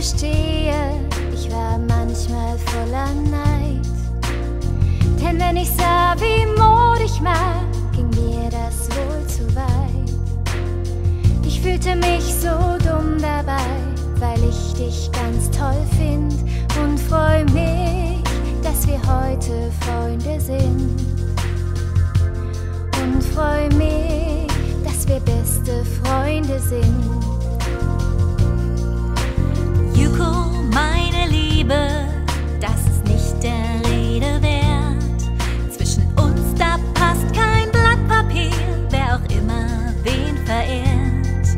gestehe, ich war manchmal voller Neid. Denn wenn ich sah, wie modig man, ging mir das wohl zu weit. Ich fühlte mich so dumm dabei, weil ich dich ganz toll find und freu mich, dass wir heute Freunde sind. Und freu mich, dass wir beste Freunde sind. Yuko, meine Liebe, das ist nicht der Rede wert. Zwischen uns, da passt kein Blatt Papier, wer auch immer wen verehrt.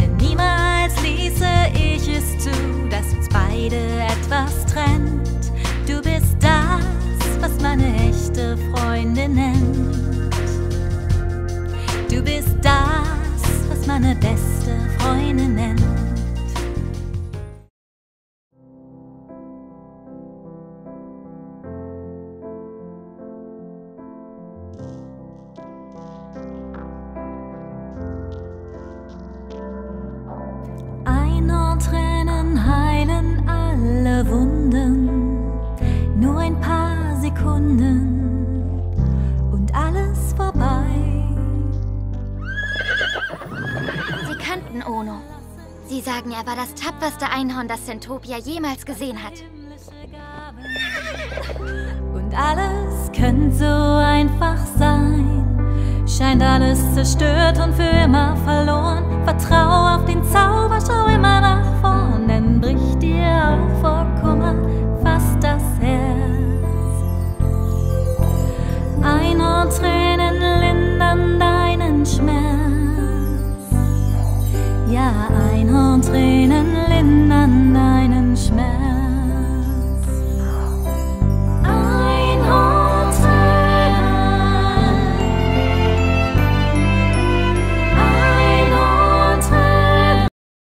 Denn niemals ließe ich es zu, dass uns beide etwas trennt. Du bist das, was man eine echte Freundin nennt. Du bist das, was man eine beste Freundin nennt. Tränen heilen alle Wunden, nur ein paar Sekunden und alles vorbei. Sie kannten Ono. Sie sagen, er war das tapferste Einhorn, das Centopia jemals gesehen hat. Und alles könnte so einfach sein. Scheint alles zerstört und für immer verloren. Vertrau auf den Zauber, schau immer nach vorn, denn bricht dir auch vor Kummer fast das Herz. Einhorntränen lindern deinen Schmerz. Ja, Einhorntränen lindern.